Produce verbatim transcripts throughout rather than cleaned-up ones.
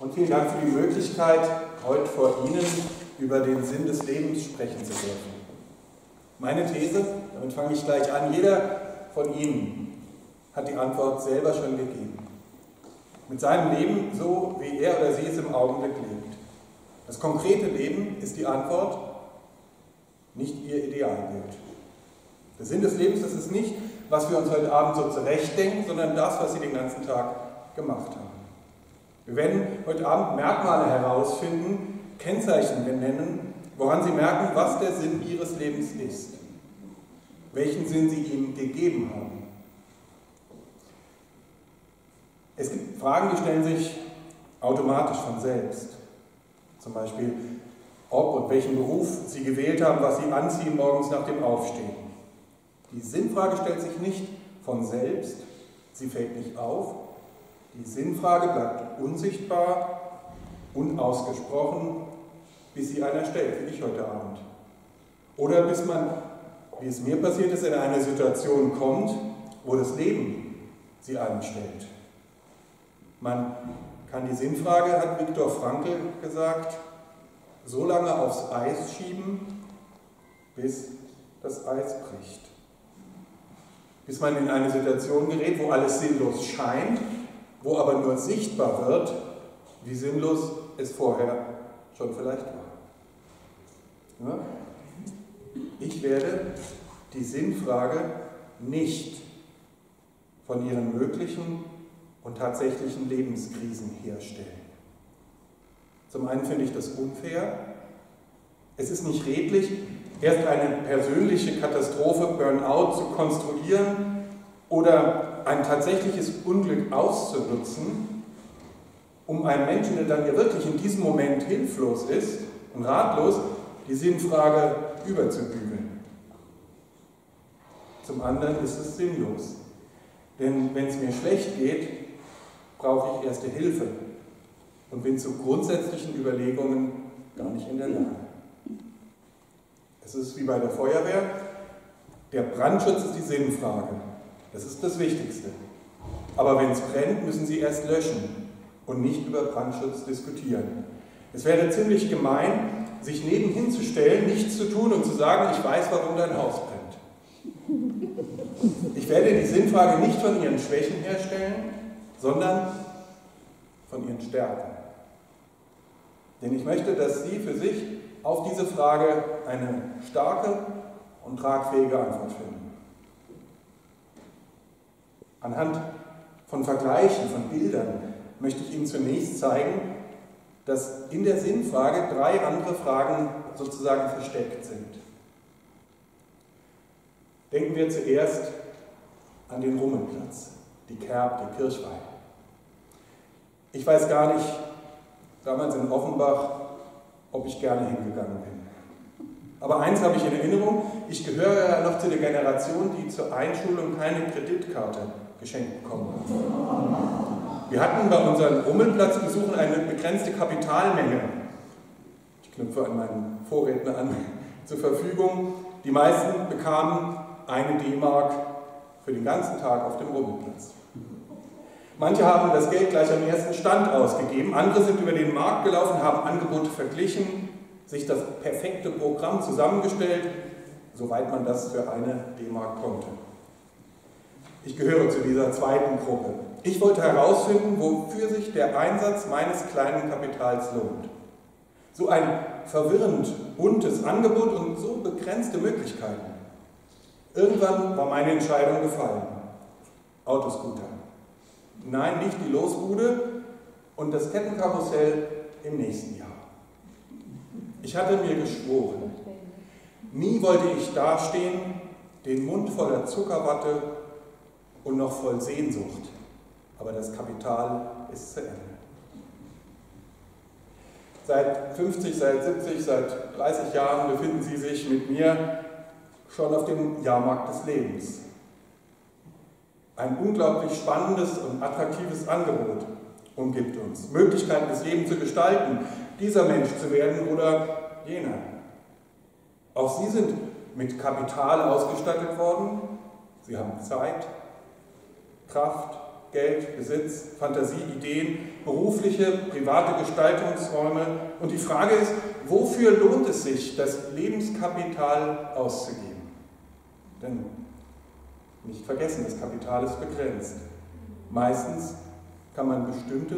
Und vielen Dank für die Möglichkeit, heute vor Ihnen über den Sinn des Lebens sprechen zu dürfen. Meine These, damit fange ich gleich an, jeder von Ihnen hat die Antwort selber schon gegeben. Mit seinem Leben, so wie er oder sie es im Augenblick lebt. Das konkrete Leben ist die Antwort, nicht Ihr Idealbild. Der Sinn des Lebens, das ist nicht, was wir uns heute Abend so zurechtdenken, sondern das, was Sie den ganzen Tag gemacht haben. Wir werden heute Abend Merkmale herausfinden, Kennzeichen benennen, woran Sie merken, was der Sinn Ihres Lebens ist, welchen Sinn Sie ihm gegeben haben. Es gibt Fragen, die stellen sich automatisch von selbst. Zum Beispiel, ob und welchen Beruf Sie gewählt haben, was Sie anziehen morgens nach dem Aufstehen. Die Sinnfrage stellt sich nicht von selbst, sie fällt nicht auf. Die Sinnfrage bleibt unsichtbar, unausgesprochen, bis sie einer stellt, wie ich heute Abend. Oder bis man, wie es mir passiert ist, in eine Situation kommt, wo das Leben sie einem stellt. Man kann die Sinnfrage, hat Viktor Frankl gesagt, so lange aufs Eis schieben, bis das Eis bricht. Bis man in eine Situation gerät, wo alles sinnlos scheint, wo aber nur sichtbar wird, wie sinnlos es vorher schon vielleicht war. Ja? Ich werde die Sinnfrage nicht von Ihren möglichen und tatsächlichen Lebenskrisen herstellen. Zum einen finde ich das unfair. Es ist nicht redlich, erst eine persönliche Katastrophe, Burnout, zu konstruieren oder ein tatsächliches Unglück auszunutzen, um einen Menschen, der dann ja wirklich in diesem Moment hilflos ist und ratlos, die Sinnfrage überzubügeln. Zum anderen ist es sinnlos. Denn wenn es mir schlecht geht, brauche ich erste Hilfe und bin zu grundsätzlichen Überlegungen gar nicht in der Lage. Es ist wie bei der Feuerwehr, der Brandschutz ist die Sinnfrage, das ist das Wichtigste. Aber wenn es brennt, müssen Sie erst löschen und nicht über Brandschutz diskutieren. Es wäre ziemlich gemein, sich nebenhin zu stellen, nichts zu tun und zu sagen, ich weiß, warum dein Haus brennt. Ich werde die Sinnfrage nicht von Ihren Schwächen herstellen, sondern von Ihren Stärken. Denn ich möchte, dass Sie für sich auf diese Frage eine starke und tragfähige Antwort finden. Anhand von Vergleichen, von Bildern, möchte ich Ihnen zunächst zeigen, dass in der Sinnfrage drei andere Fragen sozusagen versteckt sind. Denken wir zuerst an den Rummelplatz, die Kerb, die Kirchweih. Ich weiß gar nicht, damals in Offenbach, ob ich gerne hingegangen bin. Aber eins habe ich in Erinnerung, ich gehöre ja noch zu der Generation, die zur Einschulung keine Kreditkarte geschenkt bekommen hat. Wir hatten bei unseren Rummelplatzbesuchen eine begrenzte Kapitalmenge, ich knüpfe an meinen Vorredner an, zur Verfügung. Die meisten bekamen eine D-Mark für den ganzen Tag auf dem Rummelplatz. Manche haben das Geld gleich am ersten Stand ausgegeben, andere sind über den Markt gelaufen, haben Angebote verglichen, sich das perfekte Programm zusammengestellt, soweit man das für eine D-Mark konnte. Ich gehöre zu dieser zweiten Gruppe. Ich wollte herausfinden, wofür sich der Einsatz meines kleinen Kapitals lohnt. So ein verwirrend buntes Angebot und so begrenzte Möglichkeiten. Irgendwann war meine Entscheidung gefallen. Autoscooter. Nein, nicht die Losbude und das Kettenkarussell im nächsten Jahr. Ich hatte mir geschworen, nie wollte ich dastehen, den Mund voller Zuckerwatte und noch voll Sehnsucht. Aber das Kapital ist zu Ende. Seit fünfzig, seit siebzig, seit dreißig Jahren befinden Sie sich mit mir schon auf dem Jahrmarkt des Lebens. Ein unglaublich spannendes und attraktives Angebot umgibt uns. Möglichkeiten, das Leben zu gestalten, dieser Mensch zu werden oder jener. Auch Sie sind mit Kapital ausgestattet worden. Sie haben Zeit, Kraft, Geld, Besitz, Fantasie, Ideen, berufliche, private Gestaltungsräume. Und die Frage ist, wofür lohnt es sich, das Lebenskapital auszugeben? Denn nicht vergessen, das Kapital ist begrenzt. Meistens kann man bestimmte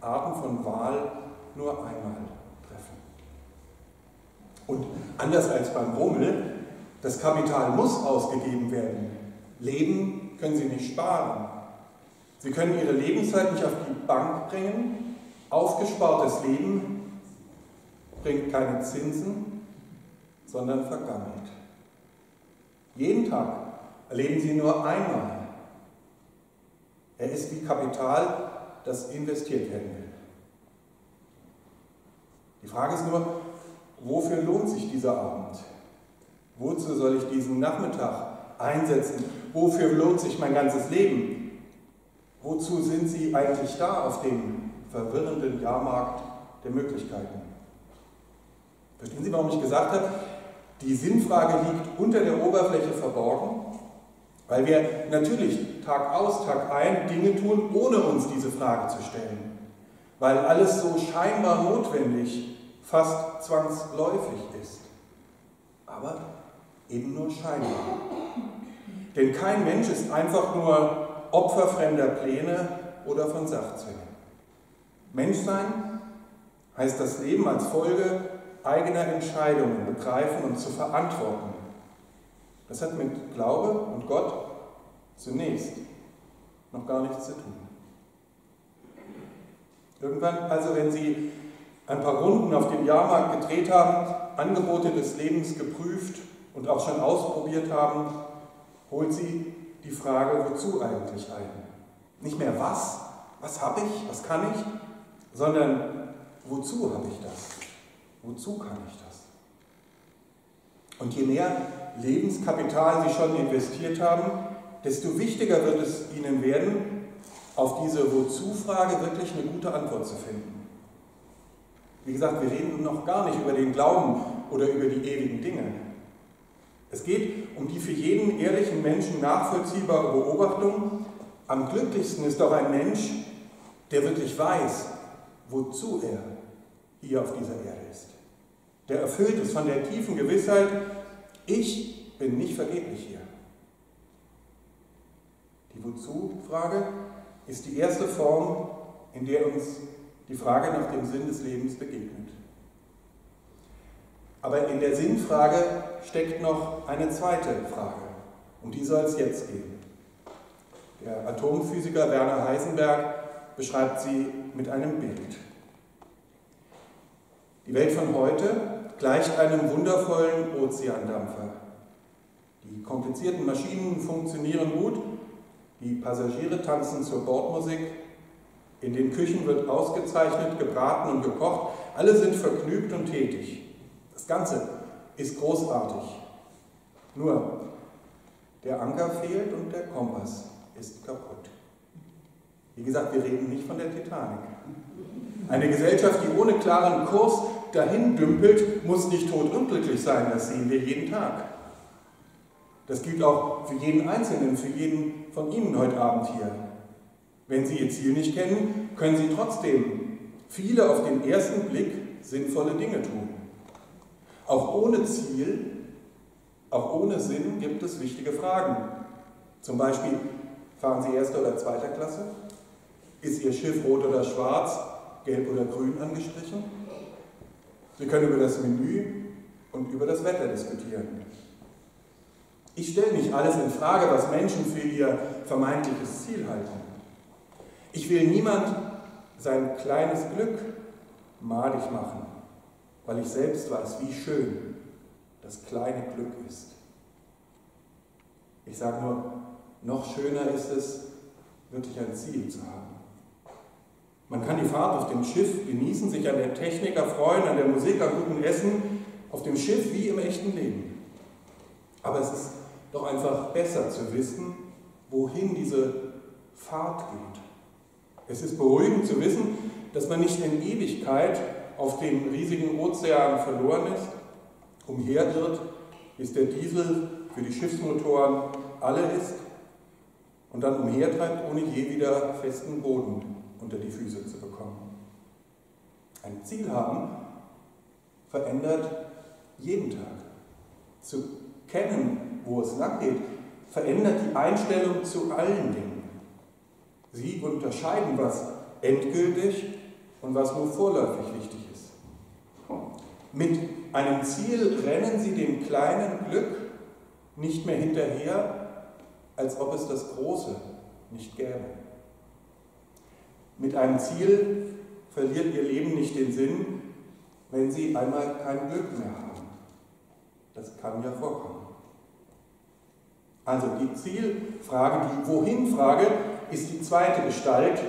Arten von Wahl nur einmal treffen. Und anders als beim Rummel, das Kapital muss ausgegeben werden. Leben können Sie nicht sparen. Sie können Ihre Lebenszeit nicht auf die Bank bringen. Aufgespartes Leben bringt keine Zinsen, sondern Vergangenheit. Jeden Tag erleben Sie nur einmal. Er ist wie Kapital, das investiert werden will. Die Frage ist nur, wofür lohnt sich dieser Abend? Wozu soll ich diesen Nachmittag einsetzen? Wofür lohnt sich mein ganzes Leben? Wozu sind Sie eigentlich da auf dem verwirrenden Jahrmarkt der Möglichkeiten? Verstehen Sie, warum ich gesagt habe, die Sinnfrage liegt unter der Oberfläche verborgen? Weil wir natürlich Tag aus, Tag ein Dinge tun, ohne uns diese Frage zu stellen. Weil alles so scheinbar notwendig, fast zwangsläufig ist. Aber eben nur scheinbar. Denn kein Mensch ist einfach nur Opfer fremder Pläne oder von Sachzwängen. Menschsein heißt das Leben als Folge eigener Entscheidungen begreifen und zu verantworten. Das hat mit Glaube und Gott zunächst noch gar nichts zu tun. Irgendwann, also wenn Sie ein paar Runden auf dem Jahrmarkt gedreht haben, Angebote des Lebens geprüft und auch schon ausprobiert haben, holt Sie die Frage, wozu eigentlich ein? Nicht mehr was, was habe ich, was kann ich, sondern wozu habe ich das? Wozu kann ich das? Und je mehr Lebenskapital Sie schon investiert haben, desto wichtiger wird es Ihnen werden, auf diese Wozu-Frage wirklich eine gute Antwort zu finden. Wie gesagt, wir reden noch gar nicht über den Glauben oder über die ewigen Dinge. Es geht um die für jeden ehrlichen Menschen nachvollziehbare Beobachtung. Am glücklichsten ist doch ein Mensch, der wirklich weiß, wozu er hier auf dieser Erde ist. Der erfüllt ist von der tiefen Gewissheit, ich bin nicht vergeblich hier. Die Wozu-Frage ist die erste Form, in der uns die Frage nach dem Sinn des Lebens begegnet. Aber in der Sinnfrage steckt noch eine zweite Frage, um die soll es jetzt gehen. Der Atomphysiker Werner Heisenberg beschreibt sie mit einem Bild. Die Welt von heute gleicht einem wundervollen Ozeandampfer. Die komplizierten Maschinen funktionieren gut, die Passagiere tanzen zur Bordmusik, in den Küchen wird ausgezeichnet, gebraten und gekocht, alle sind vergnügt und tätig. Das Ganze ist großartig. Nur, der Anker fehlt und der Kompass ist kaputt. Wie gesagt, wir reden nicht von der Titanic. Eine Gesellschaft, die ohne klaren Kurs dahin dümpelt, muss nicht totunglücklich sein, das sehen wir jeden Tag. Das gilt auch für jeden Einzelnen, für jeden von Ihnen heute Abend hier. Wenn Sie Ihr Ziel nicht kennen, können Sie trotzdem viele auf den ersten Blick sinnvolle Dinge tun. Auch ohne Ziel, auch ohne Sinn gibt es wichtige Fragen. Zum Beispiel, fahren Sie erster oder zweiter Klasse? Ist Ihr Schiff rot oder schwarz, gelb oder grün angestrichen? Sie können über das Menü und über das Wetter diskutieren. Ich stelle nicht alles in Frage, was Menschen für ihr vermeintliches Ziel halten. Ich will niemand sein kleines Glück madig machen, weil ich selbst weiß, wie schön das kleine Glück ist. Ich sage nur, noch schöner ist es, wirklich ein Ziel zu haben. Man kann die Fahrt auf dem Schiff genießen, sich an der Technik erfreuen, an der Musik, an gutem Essen, auf dem Schiff wie im echten Leben. Aber es ist doch einfach besser zu wissen, wohin diese Fahrt geht. Es ist beruhigend zu wissen, dass man nicht in Ewigkeit auf dem riesigen Ozean verloren ist, umherirrt, bis der Diesel für die Schiffsmotoren alle ist und dann umhertreibt, ohne je wieder festen Boden unter die Füße zu bekommen. Ein Ziel haben verändert jeden Tag. Zu kennen, wo es lang geht, verändert die Einstellung zu allen Dingen. Sie unterscheiden, was endgültig und was nur vorläufig wichtig ist. Mit einem Ziel rennen Sie dem kleinen Glück nicht mehr hinterher, als ob es das Große nicht gäbe. Mit einem Ziel verliert Ihr Leben nicht den Sinn, wenn Sie einmal kein Glück mehr haben. Das kann ja vorkommen. Also die Zielfrage, die Wohin-Frage, ist die zweite Gestalt,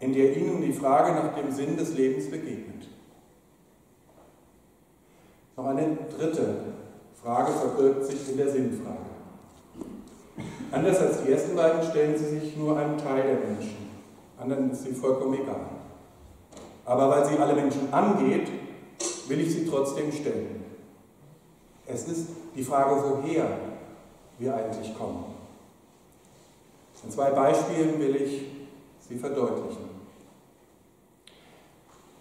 in der Ihnen die Frage nach dem Sinn des Lebens begegnet. Noch eine dritte Frage verbirgt sich in der Sinnfrage. Anders als die ersten beiden stellen Sie sich nur einem Teil der Menschen. Anderen ist sie vollkommen egal. Aber weil sie alle Menschen angeht, will ich sie trotzdem stellen. Es ist die Frage, woher wir eigentlich kommen. In zwei Beispielen will ich sie verdeutlichen.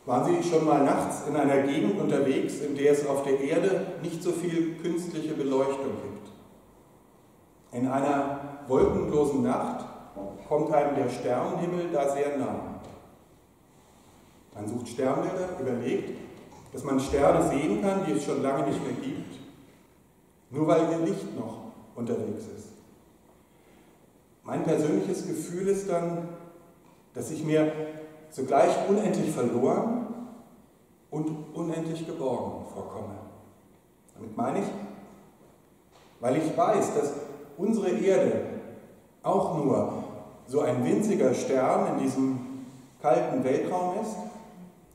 Waren Sie schon mal nachts in einer Gegend unterwegs, in der es auf der Erde nicht so viel künstliche Beleuchtung gibt? In einer wolkenlosen Nacht kommt einem der Sternenhimmel da sehr nah. Man sucht Sternbilder, überlegt, dass man Sterne sehen kann, die es schon lange nicht mehr gibt, nur weil ihr Licht noch unterwegs ist. Mein persönliches Gefühl ist dann, dass ich mir zugleich unendlich verloren und unendlich geborgen vorkomme. Damit meine ich, weil ich weiß, dass unsere Erde auch nur so ein winziger Stern in diesem kalten Weltraum ist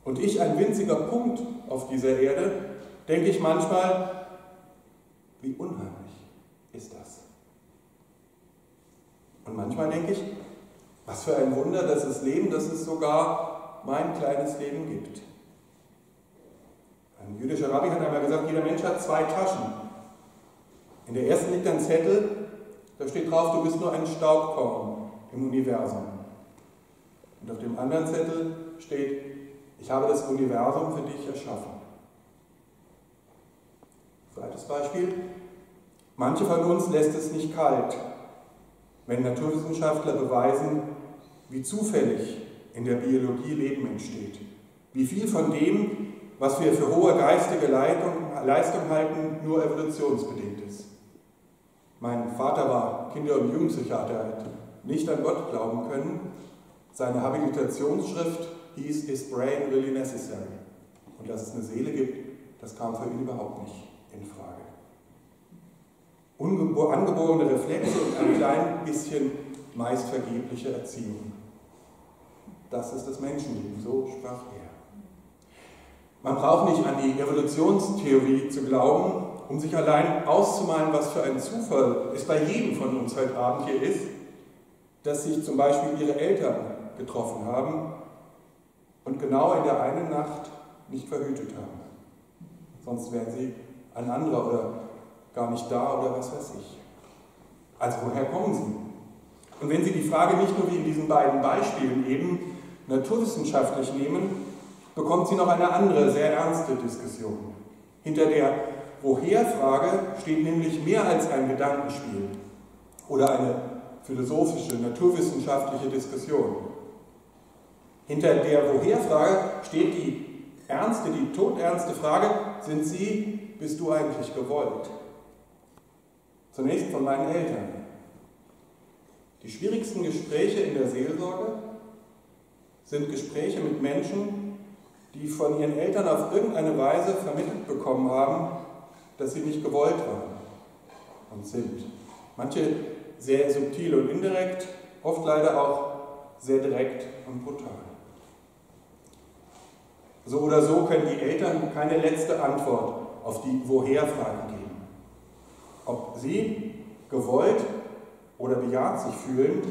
und ich ein winziger Punkt auf dieser Erde, denke ich manchmal, wie unheimlich ist das. Und manchmal denke ich, was für ein Wunder, dass es Leben, dass es sogar mein kleines Leben gibt. Ein jüdischer Rabbi hat einmal gesagt, jeder Mensch hat zwei Taschen. In der ersten liegt ein Zettel, da steht drauf, du bist nur ein Staubkorn im Universum. Und auf dem anderen Zettel steht, ich habe das Universum für dich erschaffen. Zweites Beispiel. Manche von uns lässt es nicht kalt, wenn Naturwissenschaftler beweisen, wie zufällig in der Biologie Leben entsteht. Wie viel von dem, was wir für hohe geistige Leistung halten, nur evolutionsbedingt ist. Mein Vater war Kinder- und Jugendpsychiater, hat nicht an Gott glauben können. Seine Habilitationsschrift hieß, Is Brain Really Necessary? Und dass es eine Seele gibt, das kam für ihn überhaupt nicht in Frage. Angeborene Reflexe und ein klein bisschen meist vergebliche Erziehung. Das ist das Menschenleben, so sprach er. Man braucht nicht an die Evolutionstheorie zu glauben, um sich allein auszumalen, was für ein Zufall es bei jedem von uns heute Abend hier ist, dass sich zum Beispiel ihre Eltern getroffen haben und genau in der einen Nacht nicht verhütet haben. Sonst wären sie ein anderer oder gar nicht da oder was weiß ich. Also woher kommen Sie? Und wenn Sie die Frage nicht nur wie in diesen beiden Beispielen eben naturwissenschaftlich nehmen, bekommt sie noch eine andere, sehr ernste Diskussion. Hinter der Woher-Frage steht nämlich mehr als ein Gedankenspiel oder eine philosophische, naturwissenschaftliche Diskussion. Hinter der Woher-Frage steht die ernste, die todernste Frage, sind Sie, bist du eigentlich gewollt? Zunächst von meinen Eltern. Die schwierigsten Gespräche in der Seelsorge sind Gespräche mit Menschen, die von ihren Eltern auf irgendeine Weise vermittelt bekommen haben, dass sie nicht gewollt waren und sind. Manche sehr subtil und indirekt, oft leider auch sehr direkt und brutal. So oder so können die Eltern keine letzte Antwort auf die Woher-Frage geben. Ob sie gewollt oder bejaht sich fühlen,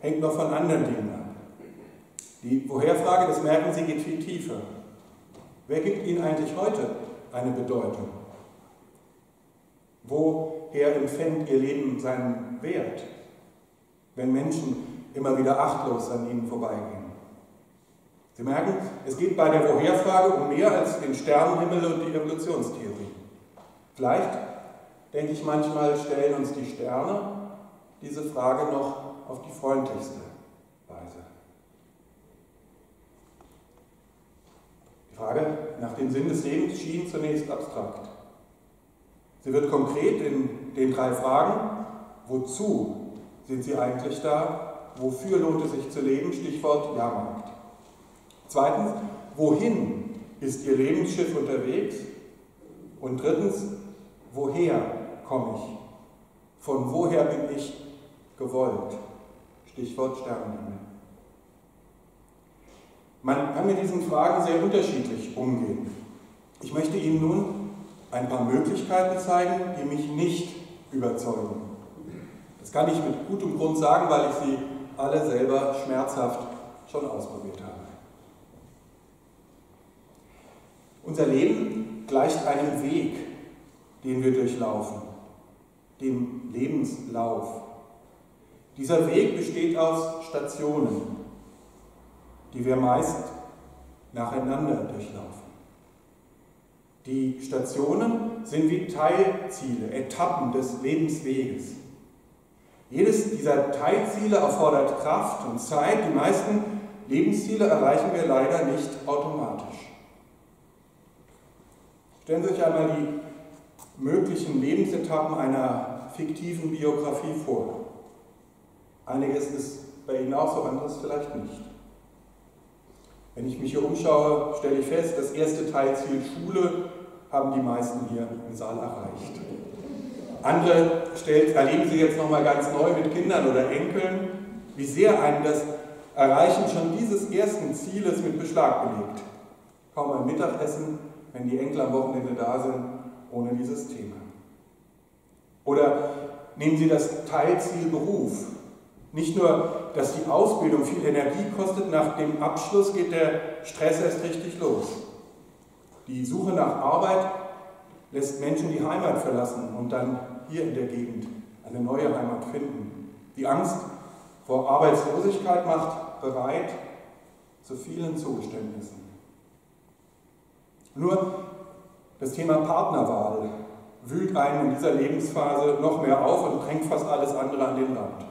hängt noch von anderen Dingen ab. Die Woher-Frage, das merken Sie, geht viel tiefer. Wer gibt Ihnen eigentlich heute eine Bedeutung? Woher empfängt Ihr Leben seinen Wert? wenn Menschen immer wieder achtlos an ihnen vorbeigehen. Sie merken, es geht bei der Woherfrage um mehr als den Sternenhimmel und die Evolutionstheorie. Vielleicht, denke ich manchmal, stellen uns die Sterne diese Frage noch auf die freundlichste Weise. Die Frage nach dem Sinn des Lebens schien zunächst abstrakt. Sie wird konkret in den drei Fragen: Wozu sind sie eigentlich da? Wofür lohnt es sich zu leben? Stichwort Jahrmarkt. Zweitens, wohin ist ihr Lebensschiff unterwegs? Und drittens, woher komme ich? Von woher bin ich gewollt? Stichwort Sternenhimmel. Man kann mit diesen Fragen sehr unterschiedlich umgehen. Ich möchte Ihnen nun ein paar Möglichkeiten zeigen, die mich nicht überzeugen. Das kann ich mit gutem Grund sagen, weil ich sie alle selber schmerzhaft schon ausprobiert habe. Unser Leben gleicht einem Weg, den wir durchlaufen, dem Lebenslauf. Dieser Weg besteht aus Stationen, die wir meist nacheinander durchlaufen. Die Stationen sind wie Teilziele, Etappen des Lebensweges. Jedes dieser Teilziele erfordert Kraft und Zeit. Die meisten Lebensziele erreichen wir leider nicht automatisch. Stellen Sie sich einmal die möglichen Lebensetappen einer fiktiven Biografie vor. Einiges ist bei Ihnen auch so, anderes vielleicht nicht. Wenn ich mich hier umschaue, stelle ich fest, das erste Teilziel Schule haben die meisten hier im Saal erreicht. Andere stellt, erleben Sie jetzt nochmal ganz neu mit Kindern oder Enkeln, wie sehr einem das Erreichen schon dieses ersten Zieles mit Beschlag belegt. Kaum ein Mittagessen, wenn die Enkel am Wochenende da sind, ohne dieses Thema. Oder nehmen Sie das Teilziel Beruf. Nicht nur, dass die Ausbildung viel Energie kostet, nach dem Abschluss geht der Stress erst richtig los. Die Suche nach Arbeit lässt Menschen die Heimat verlassen und dann hier in der Gegend eine neue Heimat finden. Die Angst vor Arbeitslosigkeit macht bereit zu vielen Zugeständnissen. Nur das Thema Partnerwahl wühlt einen in dieser Lebensphase noch mehr auf und drängt fast alles andere an den Rand.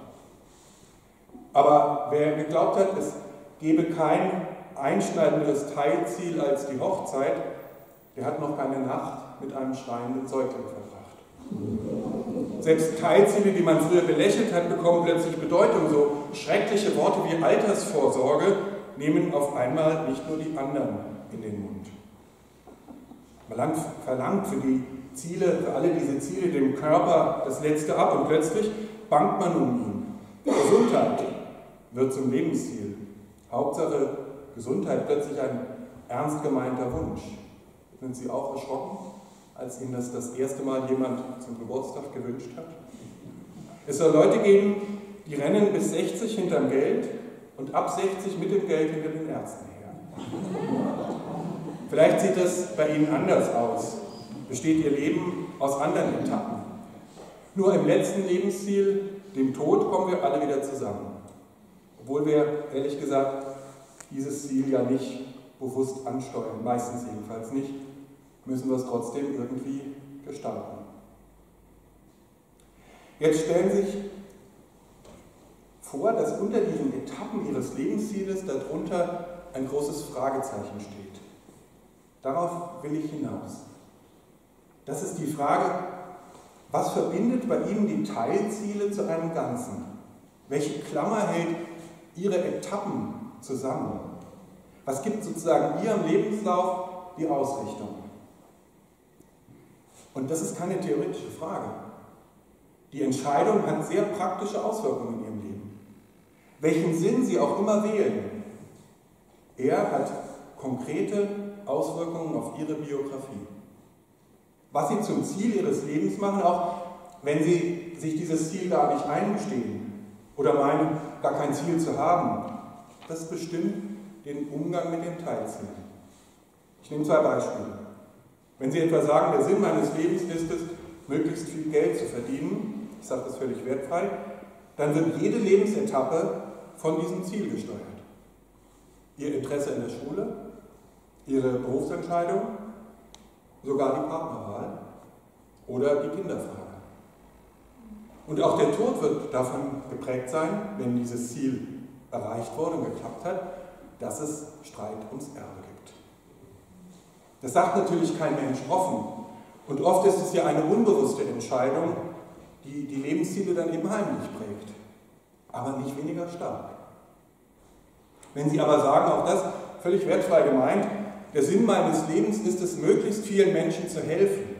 Aber wer geglaubt hat, es gebe kein einschneidendes Teilziel als die Hochzeit, der hat noch keine Nacht mit einem schreienden Säugling verbracht. Selbst Teilziele, die man früher belächelt hat, bekommen plötzlich Bedeutung. So schreckliche Worte wie Altersvorsorge nehmen auf einmal nicht nur die anderen in den Mund. Man verlangt für die Ziele, für alle diese Ziele dem Körper das Letzte ab und plötzlich bangt man um ihn. Gesundheit wird zum Lebensziel. Hauptsache Gesundheit, plötzlich ein ernst gemeinter Wunsch. Sind Sie auch erschrocken, als Ihnen das das erste Mal jemand zum Geburtstag gewünscht hat? Es soll Leute geben, die rennen bis sechzig hinterm Geld und ab sechzig mit dem Geld hinter den Ärzten her. Vielleicht sieht das bei Ihnen anders aus. Besteht Ihr Leben aus anderen Etappen. Nur im letzten Lebensziel, dem Tod, kommen wir alle wieder zusammen. Obwohl wir, ehrlich gesagt, dieses Ziel ja nicht bewusst ansteuern, meistens jedenfalls nicht, müssen wir es trotzdem irgendwie gestalten. Jetzt stellen Sie sich vor, dass unter diesen Etappen Ihres Lebenszieles darunter ein großes Fragezeichen steht. Darauf will ich hinaus. Das ist die Frage: Was verbindet bei Ihnen die Teilziele zu einem Ganzen? Welche Klammer hält Ihre Etappen zusammen? Was gibt sozusagen Ihrem Lebenslauf die Ausrichtung? Und das ist keine theoretische Frage. Die Entscheidung hat sehr praktische Auswirkungen in Ihrem Leben. Welchen Sinn Sie auch immer wählen, er hat konkrete Auswirkungen auf Ihre Biografie. Was Sie zum Ziel Ihres Lebens machen, auch wenn Sie sich dieses Ziel gar nicht eingestehen oder meinen, gar kein Ziel zu haben, das bestimmt den Umgang mit dem Teilziel. Ich nehme zwei Beispiele. Wenn Sie etwa sagen, der Sinn meines Lebens ist es, möglichst viel Geld zu verdienen, ich sage das völlig wertfrei, dann wird jede Lebensetappe von diesem Ziel gesteuert. Ihr Interesse in der Schule, Ihre Berufsentscheidung, sogar die Partnerwahl oder die Kinderfrage. Und auch der Tod wird davon geprägt sein, wenn dieses Ziel erreicht wurde und geklappt hat, dass es Streit ums Erbe gibt. Das sagt natürlich kein Mensch offen. Und oft ist es ja eine unbewusste Entscheidung, die die Lebensziele dann eben heimlich prägt. Aber nicht weniger stark. Wenn Sie aber sagen, auch das völlig wertfrei gemeint, der Sinn meines Lebens ist es, möglichst vielen Menschen zu helfen,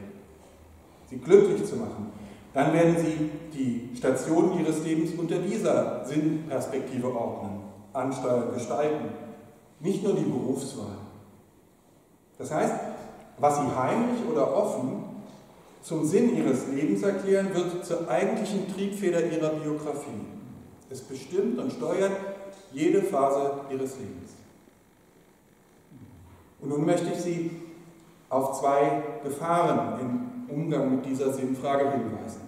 sie glücklich zu machen, dann werden Sie die Stationen Ihres Lebens unter dieser Sinnperspektive ordnen, ansteuern, gestalten. Nicht nur die Berufswahl. Das heißt, was Sie heimlich oder offen zum Sinn Ihres Lebens erklären, wird zur eigentlichen Triebfeder Ihrer Biografie. Es bestimmt und steuert jede Phase Ihres Lebens. Und nun möchte ich Sie auf zwei Gefahren im Umgang mit dieser Sinnfrage hinweisen.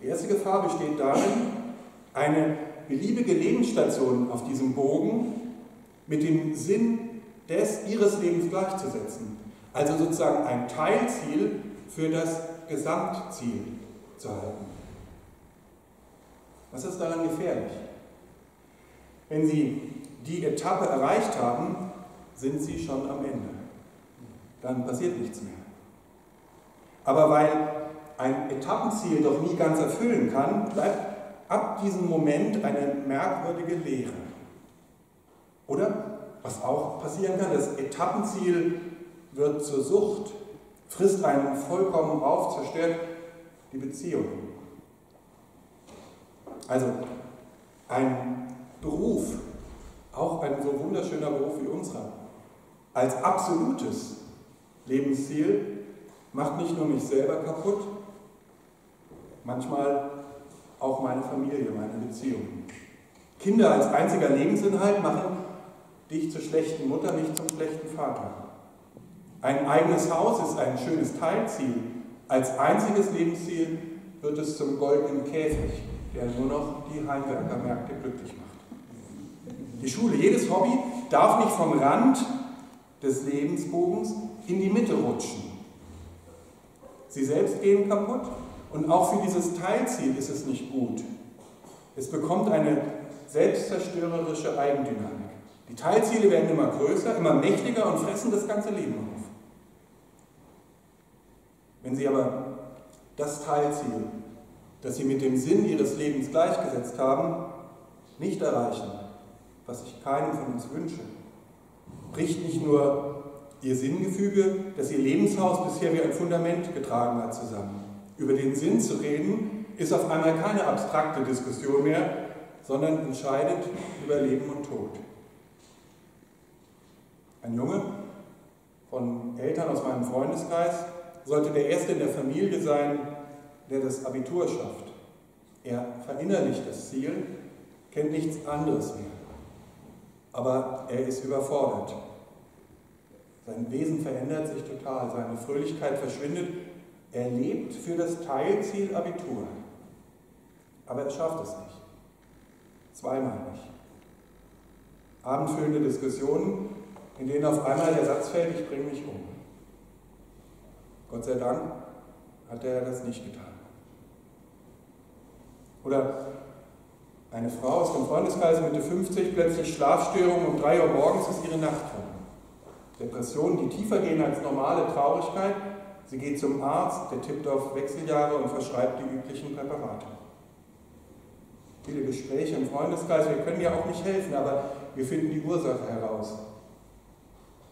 Die erste Gefahr besteht darin, eine beliebige Lebensstation auf diesem Bogen mit dem Sinn des Ihres Lebens gleichzusetzen. Also sozusagen ein Teilziel für das Gesamtziel zu halten. Was ist daran gefährlich? Wenn Sie die Etappe erreicht haben, sind Sie schon am Ende. Dann passiert nichts mehr. Aber weil ein Etappenziel doch nie ganz erfüllen kann, bleibt ab diesem Moment eine merkwürdige Leere. Oder, was auch passieren kann, das Etappenziel wird zur Sucht, frisst einen vollkommen auf, zerstört die Beziehung. Also, ein Beruf, auch ein so wunderschöner Beruf wie unserer, als absolutes Lebensziel macht nicht nur mich selber kaputt, manchmal auch meine Familie, meine Beziehungen. Kinder als einziger Lebensinhalt machen dich zur schlechten Mutter, nicht zum schlechten Vater. Ein eigenes Haus ist ein schönes Teilziel. Als einziges Lebensziel wird es zum goldenen Käfig, der nur noch die Heimwerkermärkte glücklich macht. Die Schule, jedes Hobby darf nicht vom Rand des Lebensbogens in die Mitte rutschen. Sie selbst gehen kaputt und auch für dieses Teilziel ist es nicht gut. Es bekommt eine selbstzerstörerische Eigendynamik. Die Teilziele werden immer größer, immer mächtiger und fressen das ganze Leben auf. Wenn Sie aber das Teilziel, das Sie mit dem Sinn Ihres Lebens gleichgesetzt haben, nicht erreichen, was ich keinem von uns wünsche, bricht nicht nur Ihr Sinngefüge, das Ihr Lebenshaus bisher wie ein Fundament getragen hat, zusammen. Über den Sinn zu reden, ist auf einmal keine abstrakte Diskussion mehr, sondern entscheidet über Leben und Tod. Ein Junge von Eltern aus meinem Freundeskreis sollte der Erste in der Familie sein, der das Abitur schafft. Er verinnerlicht das Ziel, kennt nichts anderes mehr. Aber er ist überfordert. Sein Wesen verändert sich total, seine Fröhlichkeit verschwindet. Er lebt für das Teilziel Abitur. Aber er schafft es nicht. Zweimal nicht. Abendfüllende Diskussionen, in denen auf einmal der Satz fällt, ich bringe mich um. Gott sei Dank hat er das nicht getan. Oder eine Frau aus dem Freundeskreis Mitte fünfzig, plötzlich Schlafstörung, um drei Uhr morgens ist ihre Nacht rum. Depressionen, die tiefer gehen als normale Traurigkeit. Sie geht zum Arzt, der tippt auf Wechseljahre und verschreibt die üblichen Präparate. Viele Gespräche im Freundeskreis, wir können ja auch nicht helfen, aber wir finden die Ursache heraus.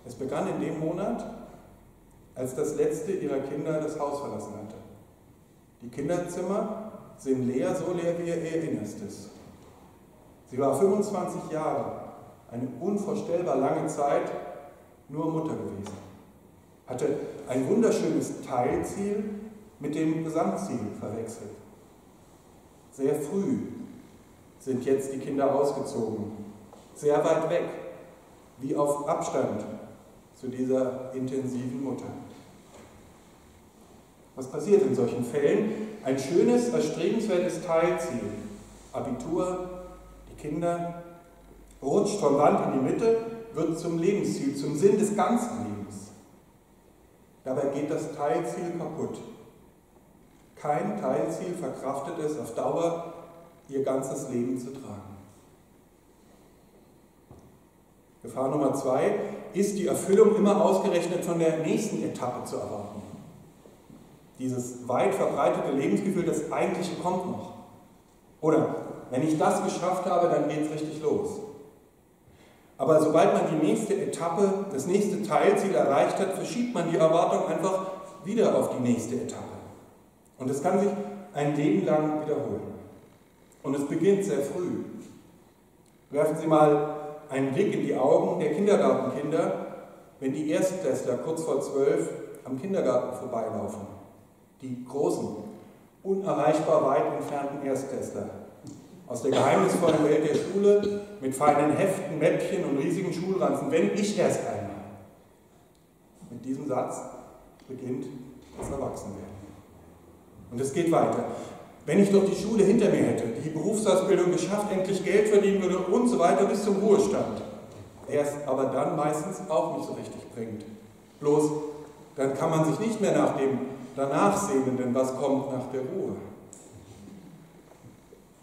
Es begann in dem Monat, als das letzte ihrer Kinder das Haus verlassen hatte. Die Kinderzimmer sind leer, so leer wie ihr Innerstes. Sie war fünfundzwanzig Jahre, eine unvorstellbar lange Zeit, nur Mutter gewesen. Hatte ein wunderschönes Teilziel mit dem Gesamtziel verwechselt. Sehr früh sind jetzt die Kinder ausgezogen. Sehr weit weg, wie auf Abstand zu dieser intensiven Mutter. Was passiert in solchen Fällen? Ein schönes, erstrebenswertes Teilziel. Abitur, die Kinder, rutscht vom Rand in die Mitte, wird zum Lebensziel, zum Sinn des ganzen Lebens. Dabei geht das Teilziel kaputt. Kein Teilziel verkraftet es, auf Dauer ihr ganzes Leben zu tragen. Gefahr Nummer zwei ist die Erfüllung immer ausgerechnet von der nächsten Etappe zu erwarten. Dieses weit verbreitete Lebensgefühl, das Eigentliche kommt noch. Oder, wenn ich das geschafft habe, dann geht es richtig los. Aber sobald man die nächste Etappe, das nächste Teilziel erreicht hat, verschiebt man die Erwartung einfach wieder auf die nächste Etappe. Und das kann sich ein Leben lang wiederholen. Und es beginnt sehr früh. Werfen Sie mal einen Blick in die Augen der Kindergartenkinder, wenn die Erstklässler kurz vor zwölf am Kindergarten vorbeilaufen. Die großen, unerreichbar weit entfernten Erstklässler aus der geheimnisvollen Welt der Schule mit feinen Heften, Mäppchen und riesigen Schulranzen. Wenn ich erst einmal. Mit diesem Satz beginnt das Erwachsenwerden. Und es geht weiter. Wenn ich doch die Schule hinter mir hätte, die Berufsausbildung geschafft, endlich Geld verdienen würde und so weiter bis zum Ruhestand. Der es aber dann meistens auch nicht so richtig bringt. Bloß, dann kann man sich nicht mehr nach dem danach sehnenden, was kommt nach der Ruhe.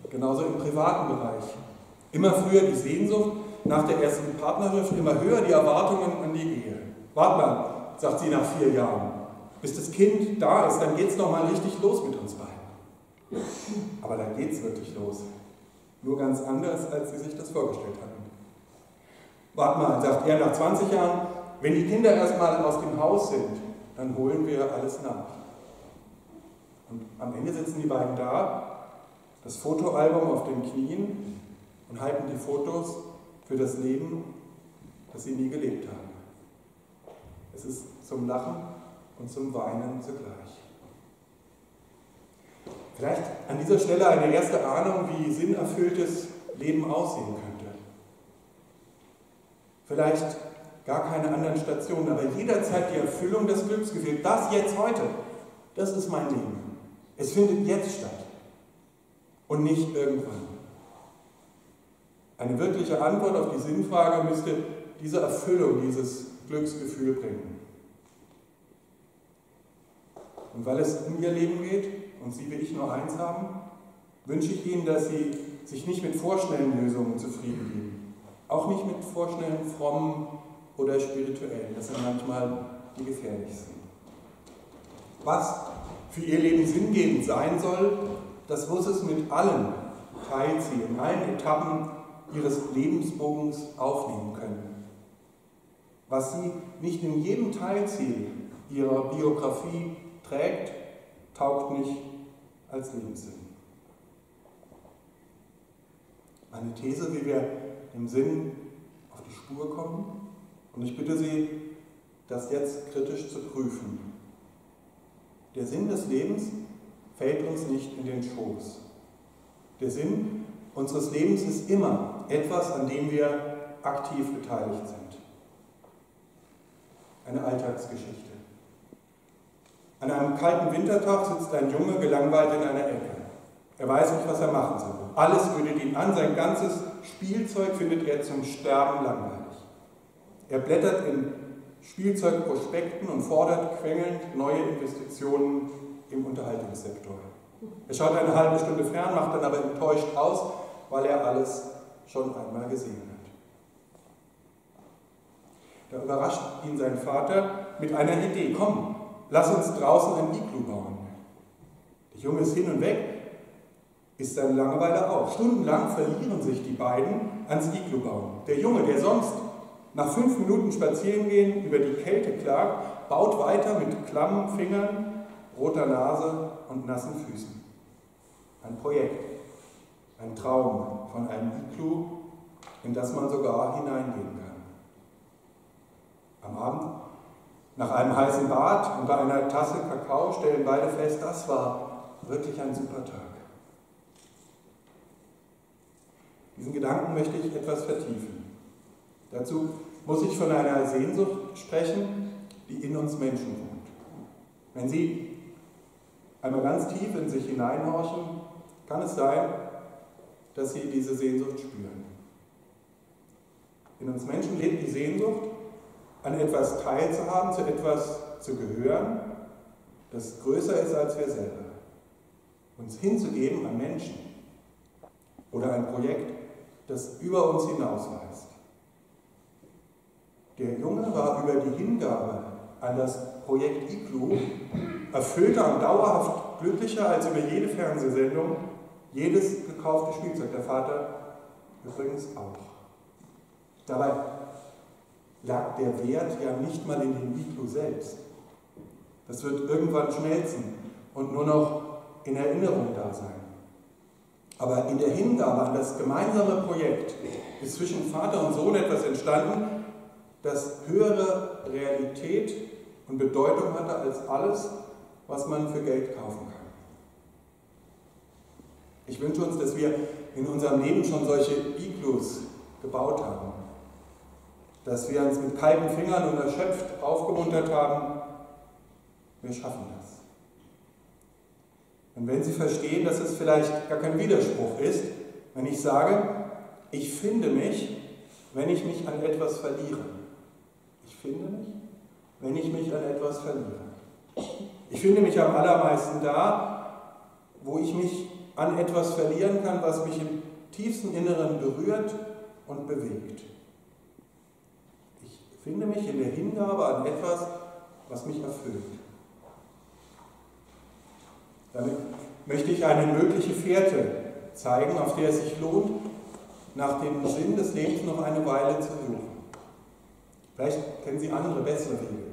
Genauso im privaten Bereich. Immer früher die Sehnsucht nach der ersten Partnerschaft, immer höher die Erwartungen an die Ehe. Wart mal, sagt sie nach vier Jahren. Bis das Kind da ist, dann geht es nochmal richtig los mit uns beiden. Aber dann geht es wirklich los. Nur ganz anders, als sie sich das vorgestellt hatten. Wart mal, sagt er nach zwanzig Jahren, wenn die Kinder erstmal aus dem Haus sind, dann holen wir alles nach. Und am Ende sitzen die beiden da, das Fotoalbum auf den Knien und halten die Fotos für das Leben, das sie nie gelebt haben. Es ist zum Lachen und zum Weinen zugleich. Vielleicht an dieser Stelle eine erste Ahnung, wie sinnerfülltes Leben aussehen könnte. Vielleicht gar keine anderen Stationen, aber jederzeit die Erfüllung des Glücksgefühls. Das jetzt heute, das ist mein Leben. Es findet jetzt statt und nicht irgendwann. Eine wirkliche Antwort auf die Sinnfrage müsste diese Erfüllung, dieses Glücksgefühl bringen. Und weil es um ihr Leben geht, und Sie wie ich nur eins haben, wünsche ich Ihnen, dass Sie sich nicht mit vorschnellen Lösungen zufrieden geben. Auch nicht mit vorschnellen, frommen oder spirituellen. Das sind manchmal die gefährlichsten. Was für Ihr Leben sinngebend sein soll, das muss es mit allen Teilzielen, allen Etappen Ihres Lebensbogens aufnehmen können. Was Sie nicht in jedem Teilziel Ihrer Biografie trägt, taugt nicht als Lebenssinn. Meine These, wie wir dem Sinn auf die Spur kommen, und ich bitte Sie, das jetzt kritisch zu prüfen. Der Sinn des Lebens fällt uns nicht in den Schoß. Der Sinn unseres Lebens ist immer etwas, an dem wir aktiv beteiligt sind. Eine Alltagsgeschichte. An einem kalten Wintertag sitzt ein Junge gelangweilt in einer Ecke. Er weiß nicht, was er machen soll. Alles ödet ihn an, sein ganzes Spielzeug findet er zum Sterben langweilig. Er blättert in Spielzeugprospekten und fordert quengelnd neue Investitionen im Unterhaltungssektor. Er schaut eine halbe Stunde fern, macht dann aber enttäuscht aus, weil er alles schon einmal gesehen hat. Da überrascht ihn sein Vater mit einer Idee: Komm, lass uns draußen ein Iglu bauen. Der Junge ist hin und weg, ist seine Langeweile auch. Stundenlang verlieren sich die beiden ans Iglu bauen. Der Junge, der sonst nach fünf Minuten Spazierengehen über die Kälte klagt, baut weiter mit klammen Fingern, roter Nase und nassen Füßen. Ein Projekt, ein Traum von einem Iglu, in das man sogar hineingehen kann. Am Abend, nach einem heißen Bad und bei einer Tasse Kakao stellen beide fest, das war wirklich ein super Tag. Diesen Gedanken möchte ich etwas vertiefen. Dazu muss ich von einer Sehnsucht sprechen, die in uns Menschen wohnt. Wenn Sie einmal ganz tief in sich hineinhorchen, kann es sein, dass sie diese Sehnsucht spüren. In uns Menschen lebt die Sehnsucht, an etwas teilzuhaben, zu etwas zu gehören, das größer ist als wir selber. Uns hinzugeben an Menschen oder ein Projekt, das über uns hinausweist. Der Junge war über die Hingabe an das Projekt I C L U erfüllter und dauerhaft glücklicher als über jede Fernsehsendung, jedes gekaufte Spielzeug. Der Vater übrigens auch. Dabei lag der Wert ja nicht mal in dem I C L U selbst. Das wird irgendwann schmelzen und nur noch in Erinnerung da sein. Aber in der Hingabe an das gemeinsame Projekt ist zwischen Vater und Sohn etwas entstanden, das höhere Realität und Bedeutung hatte als alles, was man für Geld kaufen kann. Ich wünsche uns, dass wir in unserem Leben schon solche Iglus gebaut haben, dass wir uns mit kalten Fingern und erschöpft aufgemuntert haben, wir schaffen das. Und wenn Sie verstehen, dass es vielleicht gar kein Widerspruch ist, wenn ich sage, ich finde mich, wenn ich mich an etwas verliere. Ich finde mich, wenn ich mich an etwas verliere. Ich finde mich am allermeisten da, wo ich mich an etwas verlieren kann, was mich im tiefsten Inneren berührt und bewegt. Ich finde mich in der Hingabe an etwas, was mich erfüllt. Damit möchte ich eine mögliche Fährte zeigen, auf der es sich lohnt, nach dem Sinn des Lebens noch eine Weile zu suchen. Vielleicht kennen Sie andere, bessere Wege.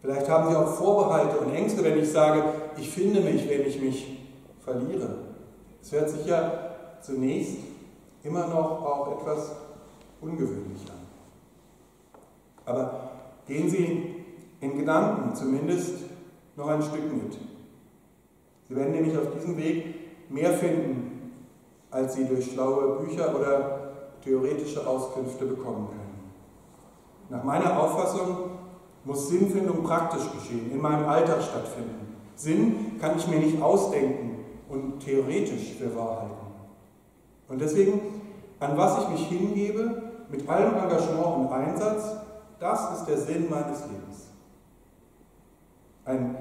Vielleicht haben Sie auch Vorbehalte und Ängste, wenn ich sage, ich finde mich, wenn ich mich verliere. Es hört sich ja zunächst immer noch auch etwas ungewöhnlich an. Aber gehen Sie in Gedanken zumindest noch ein Stück mit. Sie werden nämlich auf diesem Weg mehr finden, als Sie durch schlaue Bücher oder theoretische Auskünfte bekommen können. Nach meiner Auffassung muss Sinnfindung praktisch geschehen, in meinem Alltag stattfinden. Sinn kann ich mir nicht ausdenken und theoretisch für wahr halten. Und deswegen, an was ich mich hingebe, mit allem Engagement und Einsatz, das ist der Sinn meines Lebens. Ein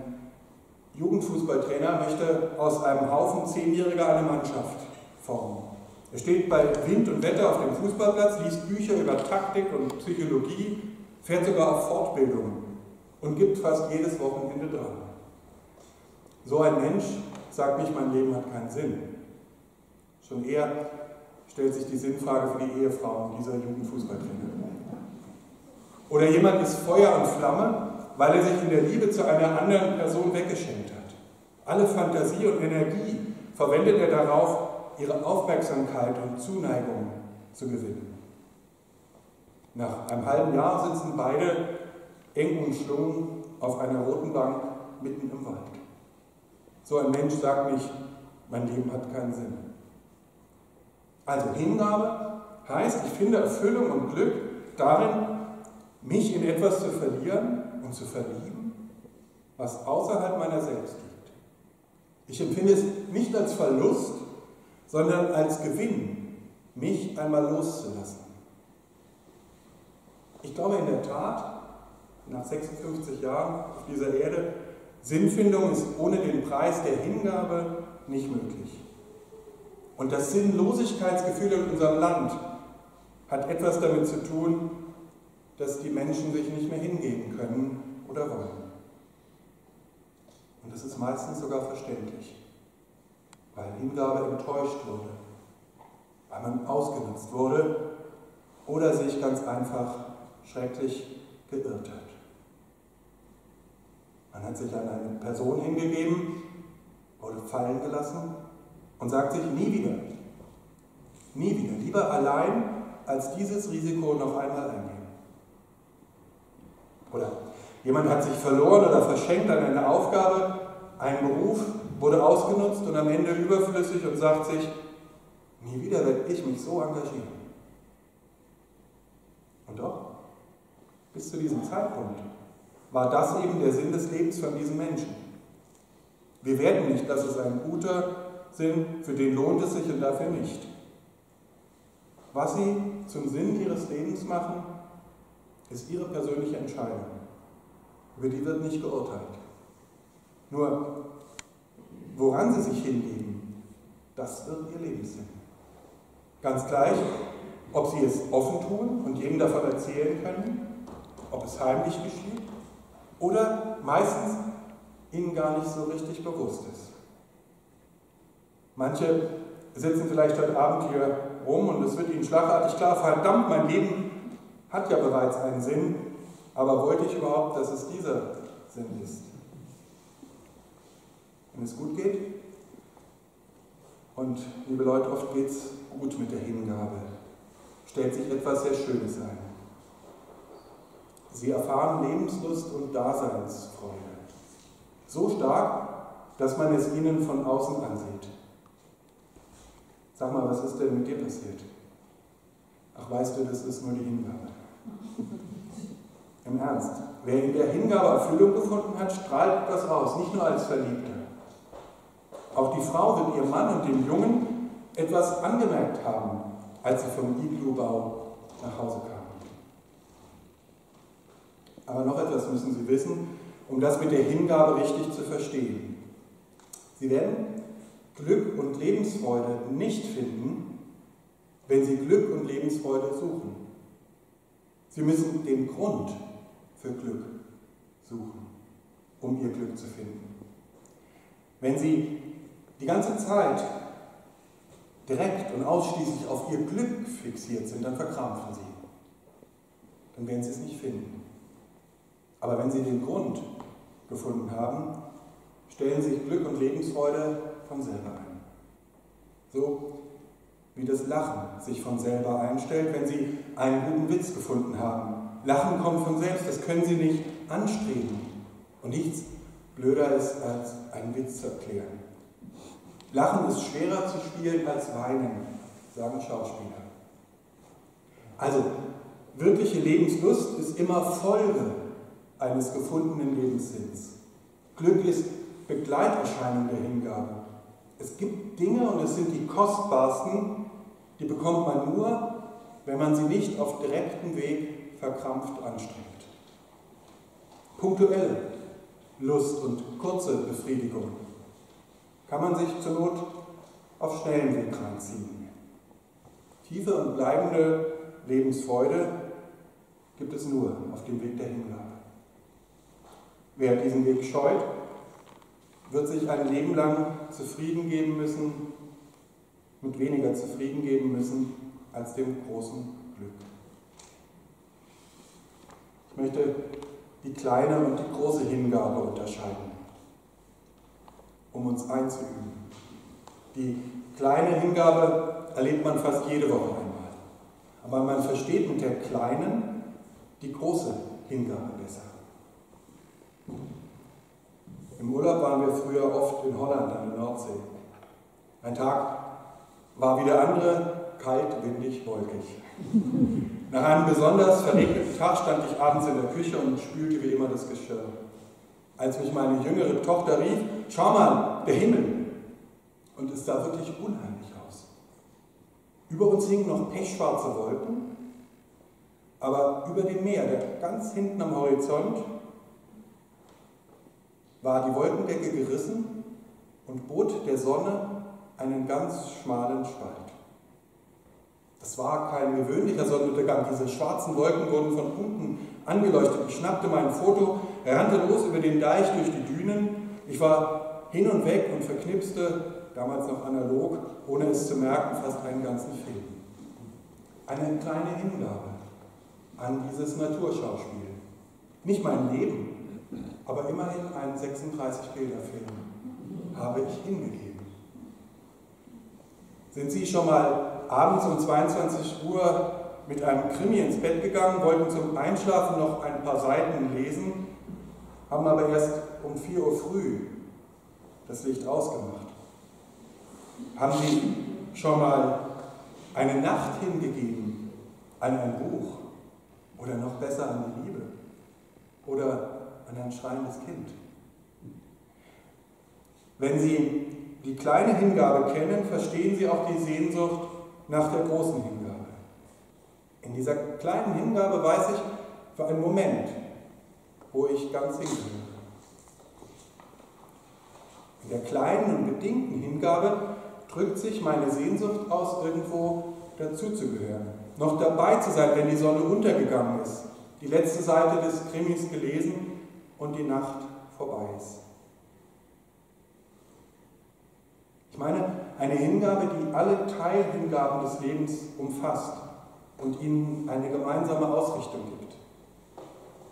Jugendfußballtrainer möchte aus einem Haufen Zehnjähriger eine Mannschaft formen. Er steht bei Wind und Wetter auf dem Fußballplatz, liest Bücher über Taktik und Psychologie, fährt sogar auf Fortbildungen und gibt fast jedes Wochenende dran. So ein Mensch sagt nicht, mein Leben hat keinen Sinn. Schon eher stellt sich die Sinnfrage für die Ehefrauen dieser Jugendfußballtrainer. Oder jemand ist Feuer und Flamme, weil er sich in der Liebe zu einer anderen Person weggeschenkt hat. Alle Fantasie und Energie verwendet er darauf, ihre Aufmerksamkeit und Zuneigung zu gewinnen. Nach einem halben Jahr sitzen beide eng umschlungen auf einer roten Bank mitten im Wald. So ein Mensch sagt nicht, mein Leben hat keinen Sinn. Also Hingabe heißt, ich finde Erfüllung und Glück darin, mich in etwas zu verlieren, und zu verlieben, was außerhalb meiner selbst liegt. Ich empfinde es nicht als Verlust, sondern als Gewinn, mich einmal loszulassen. Ich glaube in der Tat, nach sechsundfünfzig Jahren auf dieser Erde, Sinnfindung ist ohne den Preis der Hingabe nicht möglich. Und das Sinnlosigkeitsgefühl in unserem Land hat etwas damit zu tun, dass die Menschen sich nicht mehr hingeben können oder wollen. Und das ist meistens sogar verständlich, weil Hingabe enttäuscht wurde, weil man ausgenutzt wurde oder sich ganz einfach schrecklich geirrt hat. Man hat sich an eine Person hingegeben, wurde fallen gelassen und sagt sich nie wieder, nie wieder, lieber allein, als dieses Risiko noch einmal eingehen. Oder jemand hat sich verloren oder verschenkt an eine Aufgabe, ein Beruf wurde ausgenutzt und am Ende überflüssig und sagt sich, nie wieder werde ich mich so engagieren. Und doch, bis zu diesem Zeitpunkt war das eben der Sinn des Lebens von diesem Menschen. Wir werden nicht, das ist ein guter Sinn, für den lohnt es sich und dafür nicht. Was sie zum Sinn ihres Lebens machen, ist ihre persönliche Entscheidung. Über die wird nicht geurteilt. Nur, woran sie sich hingeben, das wird ihr Lebenssinn. Ganz gleich, ob sie es offen tun und jedem davon erzählen können, ob es heimlich geschieht oder meistens ihnen gar nicht so richtig bewusst ist. Manche sitzen vielleicht heute Abend hier rum und es wird ihnen schlagartig klar, verdammt, mein Leben hat ja bereits einen Sinn, aber wollte ich überhaupt, dass es dieser Sinn ist? Wenn es gut geht, und liebe Leute, oft geht es gut mit der Hingabe, stellt sich etwas sehr Schönes ein. Sie erfahren Lebenslust und Daseinsfreude. So stark, dass man es ihnen von außen ansieht. Sag mal, was ist denn mit dir passiert? Ach, weißt du, das ist nur die Hingabe. Im Ernst, wer in der Hingabe Erfüllung gefunden hat, strahlt etwas aus, nicht nur als Verliebter. Auch die Frau wird ihrem Mann und dem Jungen etwas angemerkt haben, als sie vom Iglubau nach Hause kamen. Aber noch etwas müssen Sie wissen, um das mit der Hingabe richtig zu verstehen. Sie werden Glück und Lebensfreude nicht finden, wenn Sie Glück und Lebensfreude suchen. Sie müssen den Grund für Glück suchen, um Ihr Glück zu finden. Wenn Sie die ganze Zeit direkt und ausschließlich auf Ihr Glück fixiert sind, dann verkrampfen Sie. Dann werden Sie es nicht finden. Aber wenn Sie den Grund gefunden haben, stellen sich Glück und Lebensfreude von selber ein. So wie das Lachen sich von selber einstellt, wenn Sie einen guten Witz gefunden haben. Lachen kommt von selbst, das können Sie nicht anstreben. Und nichts blöder ist, als einen Witz zu erklären. Lachen ist schwerer zu spielen als Weinen, sagen Schauspieler. Also, wirkliche Lebenslust ist immer Folge eines gefundenen Lebenssinns. Glück ist Begleiterscheinung der Hingabe. Es gibt Dinge, und es sind die kostbarsten, die bekommt man nur, wenn man sie nicht auf direktem Weg verkrampft anstrengt. Punktuelle Lust und kurze Befriedigung kann man sich zur Not auf schnellen Weg reinziehen. Tiefe und bleibende Lebensfreude gibt es nur auf dem Weg der Hingabe. Wer diesen Weg scheut, wird sich ein Leben lang zufrieden geben müssen, mit weniger zufrieden geben müssen, als dem großen Glück. Ich möchte die kleine und die große Hingabe unterscheiden, um uns einzuüben. Die kleine Hingabe erlebt man fast jede Woche einmal, aber man versteht mit der kleinen die große Hingabe besser. Im Urlaub waren wir früher oft in Holland an der Nordsee. Ein Tag war wie der andere, kalt, windig, wolkig. Nach einem besonders verregneten Tag stand ich abends in der Küche und spülte wie immer das Geschirr. Als mich meine jüngere Tochter rief, schau mal, der Himmel! Und es sah wirklich unheimlich aus. Über uns hingen noch pechschwarze Wolken, aber über dem Meer, der ganz hinten am Horizont, war die Wolkendecke gerissen und bot der Sonne einen ganz schmalen Spalt. Das war kein gewöhnlicher Sonnenuntergang. Diese schwarzen Wolken wurden von unten angeleuchtet. Ich schnappte mein Foto, rannte los über den Deich durch die Dünen. Ich war hin und weg und verknipste, damals noch analog, ohne es zu merken, fast einen ganzen Film. Eine kleine Hingabe an dieses Naturschauspiel. Nicht mein Leben, aber immerhin einen sechsunddreißig Bilder Film habe ich hingegeben. Sind Sie schon mal abends um zweiundzwanzig Uhr mit einem Krimi ins Bett gegangen, wollten zum Einschlafen noch ein paar Seiten lesen, haben aber erst um vier Uhr früh das Licht ausgemacht? Haben Sie schon mal eine Nacht hingegeben an ein Buch oder noch besser an die Liebe oder an ein schreiendes Kind? Wenn Sie die kleine Hingabe kennen, verstehen Sie auch die Sehnsucht nach der großen Hingabe. In dieser kleinen Hingabe weiß ich für einen Moment, wo ich ganz hingehe. In der kleinen und bedingten Hingabe drückt sich meine Sehnsucht aus, irgendwo dazuzugehören, noch dabei zu sein, wenn die Sonne untergegangen ist, die letzte Seite des Krimis gelesen und die Nacht vorbei ist. Ich meine, eine Hingabe, die alle Teilhingaben des Lebens umfasst und ihnen eine gemeinsame Ausrichtung gibt.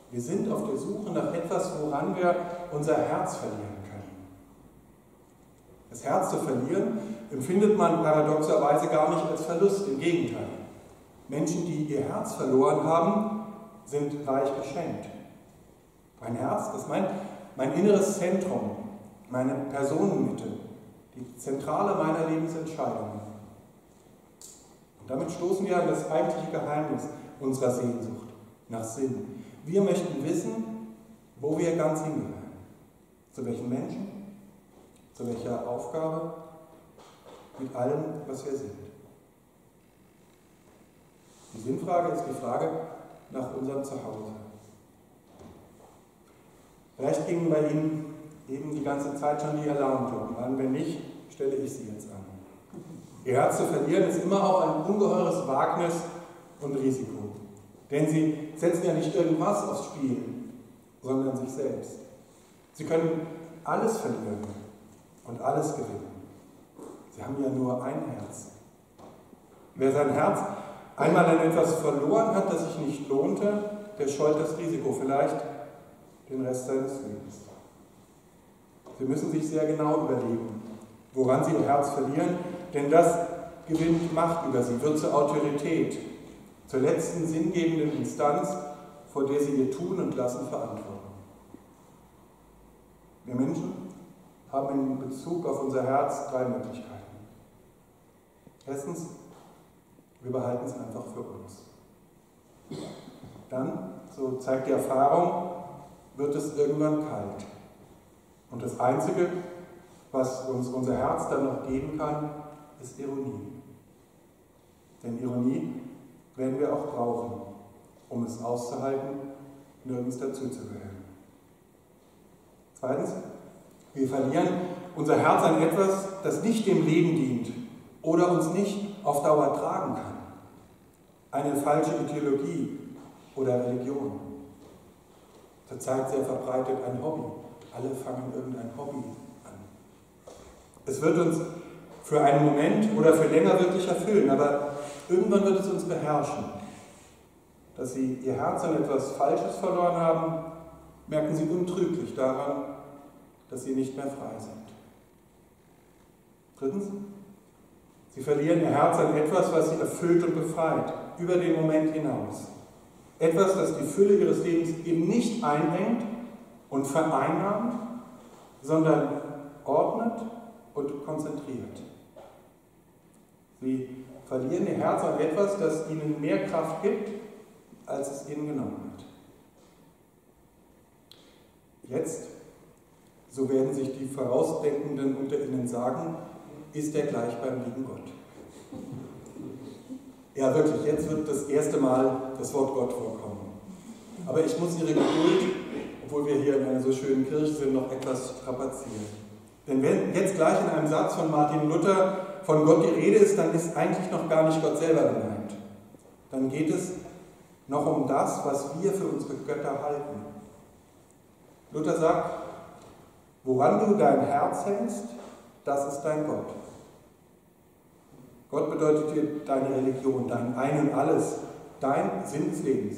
Wir sind auf der Suche nach etwas, woran wir unser Herz verlieren können. Das Herz zu verlieren empfindet man paradoxerweise gar nicht als Verlust, im Gegenteil. Menschen, die ihr Herz verloren haben, sind reich beschenkt. Mein Herz, das ist mein, mein inneres Zentrum, meine Personenmitte, die Zentrale meiner Lebensentscheidungen. Und damit stoßen wir an das eigentliche Geheimnis unserer Sehnsucht nach Sinn. Wir möchten wissen, wo wir ganz hingehören. Zu welchen Menschen, zu welcher Aufgabe, mit allem, was wir sind. Die Sinnfrage ist die Frage nach unserem Zuhause. Vielleicht gingen bei Ihnen eben die ganze Zeit schon die Alarmglocken an. Wenn nicht, stelle ich sie jetzt an. Ihr Herz zu verlieren ist immer auch ein ungeheures Wagnis und Risiko. Denn Sie setzen ja nicht irgendwas aufs Spiel, sondern sich selbst. Sie können alles verlieren und alles gewinnen. Sie haben ja nur ein Herz. Wer sein Herz einmal an etwas verloren hat, das sich nicht lohnte, der scheut das Risiko vielleicht den Rest seines Lebens. Sie müssen sich sehr genau überlegen, woran Sie Ihr Herz verlieren, denn das gewinnt Macht über Sie, wird zur Autorität, zur letzten sinngebenden Instanz, vor der Sie Ihr Tun und Lassen verantworten. Wir Menschen haben in Bezug auf unser Herz drei Möglichkeiten. Erstens, wir behalten es einfach für uns. Dann, so zeigt die Erfahrung, wird es irgendwann kalt. Und das Einzige, was uns unser Herz dann noch geben kann, ist Ironie. Denn Ironie werden wir auch brauchen, um es auszuhalten, nirgends dazuzugehören. Zweitens, wir verlieren unser Herz an etwas, das nicht dem Leben dient oder uns nicht auf Dauer tragen kann. Eine falsche Ideologie oder Religion. Zurzeit sehr verbreitet ein Hobby. Alle fangen irgendein Hobby an. Es wird uns für einen Moment oder für länger wirklich erfüllen, aber irgendwann wird es uns beherrschen. Dass Sie Ihr Herz an etwas Falsches verloren haben, merken Sie untrüglich daran, dass Sie nicht mehr frei sind. Drittens, Sie verlieren Ihr Herz an etwas, was Sie erfüllt und befreit, über den Moment hinaus. Etwas, das die Fülle Ihres Lebens eben nicht einengt und vereinnahmt, sondern ordnet und konzentriert. Sie verlieren Ihr Herz an etwas, das Ihnen mehr Kraft gibt, als es Ihnen genommen hat. Jetzt, so werden sich die Vorausdenkenden unter Ihnen sagen, ist er gleich beim lieben Gott. Ja, wirklich, jetzt wird das erste Mal das Wort Gott vorkommen. Aber ich muss Ihre Geduld, obwohl wir hier in einer so schönen Kirche sind, noch etwas strapazieren. Denn wenn jetzt gleich in einem Satz von Martin Luther von Gott die Rede ist, dann ist eigentlich noch gar nicht Gott selber gemeint. Dann geht es noch um das, was wir für unsere Götter halten. Luther sagt, woran du dein Herz hältst, das ist dein Gott. Gott bedeutet dir deine Religion, dein Ein und Alles, dein Sinn des Lebens.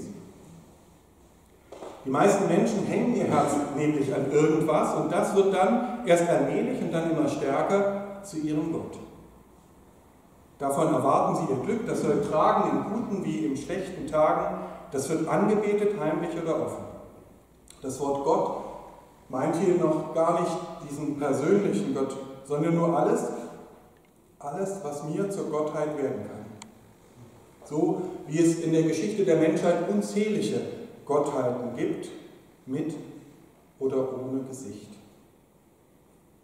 Die meisten Menschen hängen ihr Herz nämlich an irgendwas und das wird dann erst allmählich und dann immer stärker zu ihrem Gott. Davon erwarten sie ihr Glück, das soll tragen in guten wie in schlechten Tagen, das wird angebetet, heimlich oder offen. Das Wort Gott meint hier noch gar nicht diesen persönlichen Gott, sondern nur alles, alles, was mir zur Gottheit werden kann. So wie es in der Geschichte der Menschheit unzählige Gottheiten gibt, mit oder ohne Gesicht.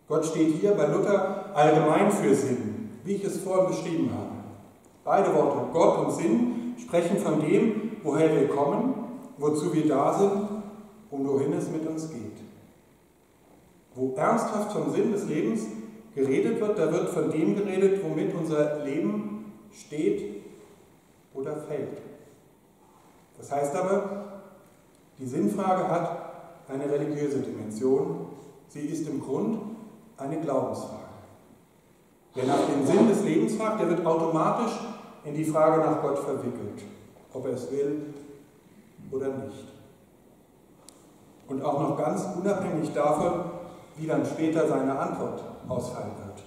Gott steht hier bei Luther allgemein für Sinn, wie ich es vorhin beschrieben habe. Beide Worte, Gott und Sinn, sprechen von dem, woher wir kommen, wozu wir da sind und wohin es mit uns geht. Wo ernsthaft vom Sinn des Lebens geredet wird, da wird von dem geredet, womit unser Leben steht oder fällt. Das heißt aber, die Sinnfrage hat eine religiöse Dimension. Sie ist im Grund eine Glaubensfrage. Wer nach dem Sinn des Lebens fragt, der wird automatisch in die Frage nach Gott verwickelt, ob er es will oder nicht. Und auch noch ganz unabhängig davon, wie dann später seine Antwort ausfallen wird.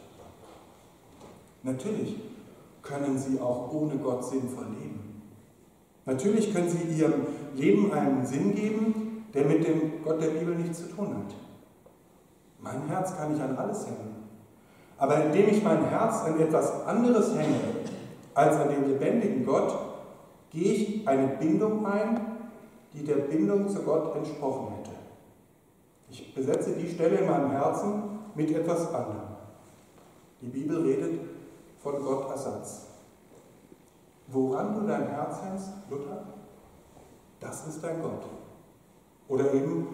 Natürlich können sie auch ohne Gott sinnvoll leben. Natürlich können sie ihrem Leben einen Sinn geben, der mit dem Gott der Bibel nichts zu tun hat. Mein Herz kann ich an alles hängen. Aber indem ich mein Herz an etwas anderes hänge, als an den lebendigen Gott, gehe ich eine Bindung ein, die der Bindung zu Gott entsprochen hätte. Ich besetze die Stelle in meinem Herzen mit etwas anderem. Die Bibel redet von Gottersatz. Woran du dein Herz hängst, Luther, das ist dein Gott. Oder eben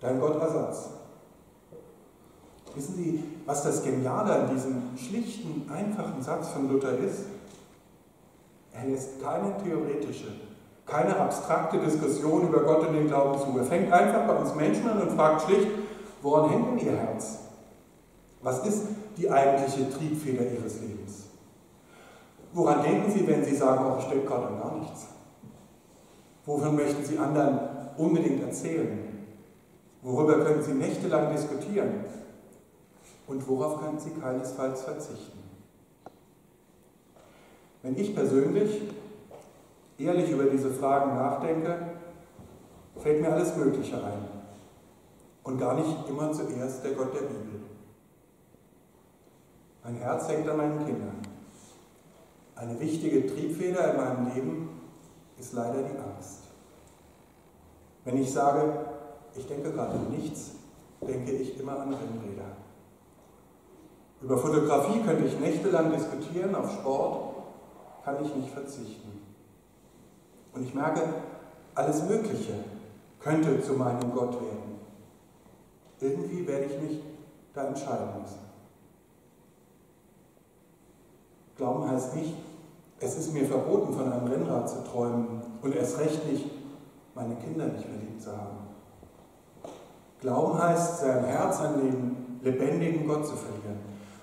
dein Gottersatz. Wissen Sie, was das Geniale an diesem schlichten, einfachen Satz von Luther ist? Er lässt keine theoretische, keine abstrakte Diskussion über Gott und den Glauben zu. Er fängt einfach bei uns Menschen an und fragt schlicht, woran hängt denn ihr Herz? Was ist die eigentliche Triebfeder ihres Lebens? Woran denken sie, wenn sie sagen, oh, ich stelle Gott an gar nichts? Wovon möchten sie anderen unbedingt erzählen? Worüber können sie nächtelang diskutieren? Und worauf können sie keinesfalls verzichten? Wenn ich persönlich ehrlich über diese Fragen nachdenke, fällt mir alles Mögliche ein. Und gar nicht immer zuerst der Gott der Bibel. Mein Herz hängt an meinen Kindern. Eine wichtige Triebfeder in meinem Leben ist leider die Angst. Wenn ich sage, ich denke gerade an nichts, denke ich immer an Rennräder. Über Fotografie könnte ich nächtelang diskutieren, auf Sport kann ich nicht verzichten. Und ich merke, alles Mögliche könnte zu meinem Gott werden. Irgendwie werde ich mich da entscheiden müssen. Glauben heißt nicht, es ist mir verboten, von einem Rennrad zu träumen und erst recht nicht, meine Kinder nicht mehr lieb zu haben. Glauben heißt, sein Herz an den lebendigen Gott zu verlieren.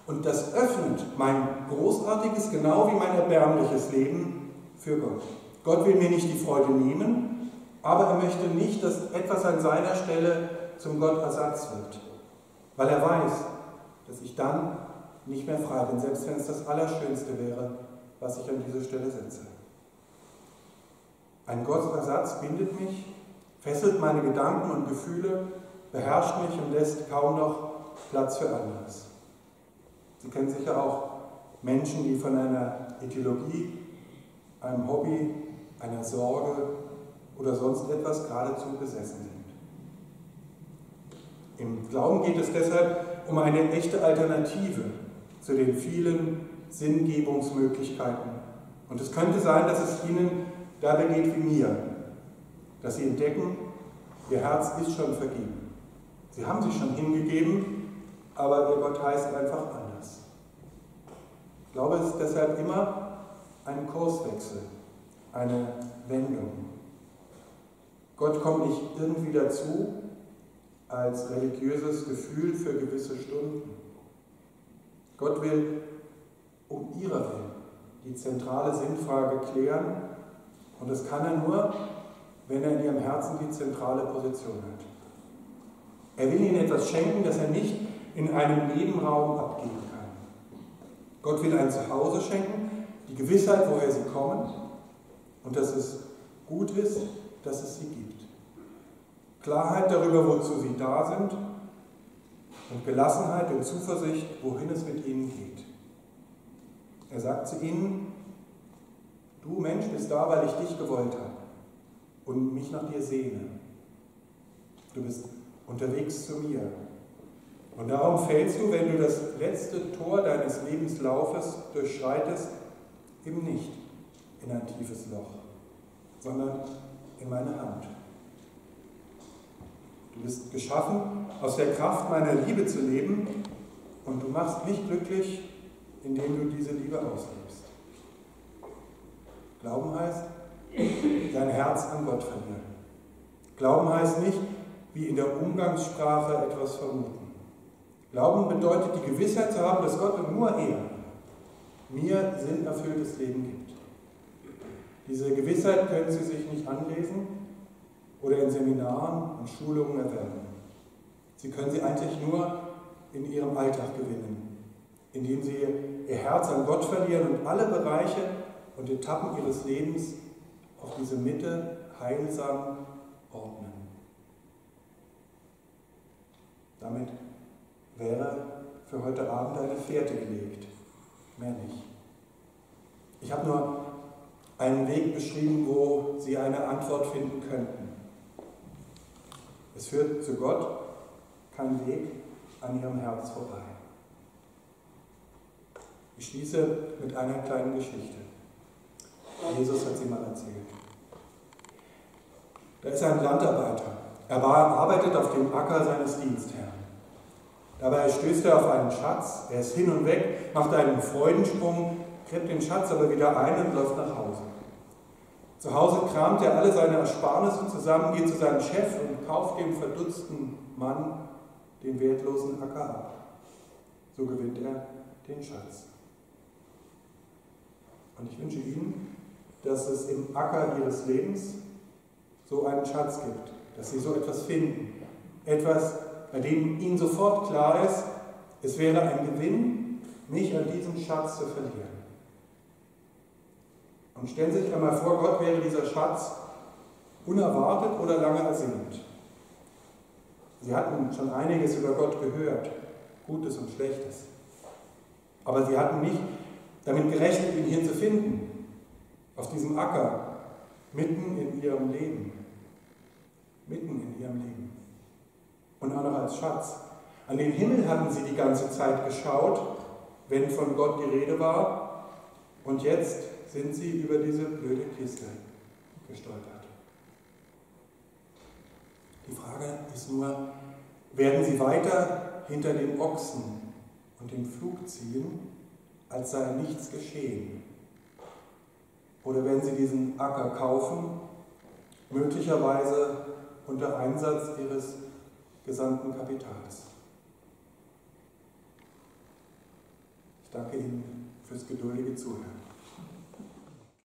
Und das öffnet mein großartiges, genau wie mein erbärmliches Leben für Gott. Gott will mir nicht die Freude nehmen, aber er möchte nicht, dass etwas an seiner Stelle zum Gottersatz wird. Weil er weiß, dass ich dann nicht mehr frei bin, selbst wenn es das Allerschönste wäre, was ich an diese Stelle setze. Ein Gottersatz bindet mich, fesselt meine Gedanken und Gefühle, beherrscht mich und lässt kaum noch Platz für anderes. Sie kennen sicher auch Menschen, die von einer Ideologie, einem Hobby, einer Sorge oder sonst etwas geradezu besessen sind. Im Glauben geht es deshalb um eine echte Alternative zu den vielen Sinngebungsmöglichkeiten. Und es könnte sein, dass es Ihnen dabei geht wie mir, dass Sie entdecken, Ihr Herz ist schon vergeben. Sie haben sich schon hingegeben, aber Ihr Gott heißt einfach anders. Ich glaube, es ist deshalb immer ein Kurswechsel, eine Wendung. Gott kommt nicht irgendwie dazu als religiöses Gefühl für gewisse Stunden. Gott will um ihrer Willen die zentrale Sinnfrage klären und das kann er nur, wenn er in ihrem Herzen die zentrale Position hat. Er will ihnen etwas schenken, das er nicht in einem Nebenraum abgeben kann. Gott will ein Zuhause schenken, die Gewissheit, woher sie kommen und dass es gut ist, dass es sie gibt. Klarheit darüber, wozu sie da sind und Gelassenheit und Zuversicht, wohin es mit ihnen geht. Er sagt zu ihnen, du Mensch bist da, weil ich dich gewollt habe und mich nach dir sehne. Du bist unterwegs zu mir Und darum fällst du, wenn du das letzte Tor deines Lebenslaufes durchschreitest, eben nicht in ein tiefes Loch, sondern in meine Hand. Du bist geschaffen, aus der Kraft meiner Liebe zu leben, und du machst mich glücklich, indem du diese Liebe auslebst. Glauben heißt, dein Herz an Gott verlieren. Glauben heißt nicht, wie in der Umgangssprache, etwas vermuten. Glauben bedeutet, die Gewissheit zu haben, dass Gott und nur er mir sinnerfülltes Leben gibt. Diese Gewissheit können Sie sich nicht anlesen oder in Seminaren und Schulungen erwerben. Sie können sie eigentlich nur in Ihrem Alltag gewinnen, indem Sie Ihr Herz an Gott verlieren und alle Bereiche und Etappen Ihres Lebens auf diese Mitte heilsam ordnen. Damit wäre für heute Abend eine Fährte gelegt, mehr nicht. Ich habe nur einen Weg beschrieben, wo Sie eine Antwort finden könnten. Es führt zu Gott kein Weg an Ihrem Herz vorbei. Ich schließe mit einer kleinen Geschichte. Jesus hat sie mal erzählt. Da ist ein Landarbeiter. Er war, arbeitet auf dem Acker seines Dienstherrn. Dabei stößt er auf einen Schatz, er ist hin und weg, macht einen Freudensprung, gräbt den Schatz aber wieder ein und läuft nach Hause. Zu Hause kramt er alle seine Ersparnisse zusammen, geht zu seinem Chef und kauft dem verdutzten Mann den wertlosen Acker ab. So gewinnt er den Schatz. Und ich wünsche Ihnen, dass es im Acker Ihres Lebens so einen Schatz gibt, dass Sie so etwas finden. Etwas, bei dem Ihnen sofort klar ist, es wäre ein Gewinn, mich an diesem Schatz zu verlieren. Und stellen Sie sich einmal vor, Gott wäre dieser Schatz unerwartet oder lange ersehnt. Sie hatten schon einiges über Gott gehört, Gutes und Schlechtes. Aber Sie hatten nicht damit gerechnet, ihn hier zu finden, auf diesem Acker, mitten in Ihrem Leben. Mitten in Ihrem Leben. Und auch noch als Schatz. An den Himmel hatten Sie die ganze Zeit geschaut, wenn von Gott die Rede war, und jetzt sind Sie über diese blöde Kiste gestolpert. Die Frage ist nur, werden Sie weiter hinter dem Ochsen und dem Pflug ziehen, als sei nichts geschehen? Oder werden Sie diesen Acker kaufen, möglicherweise unter Einsatz Ihres gesamten Kapitals? Ich danke Ihnen fürs geduldige Zuhören.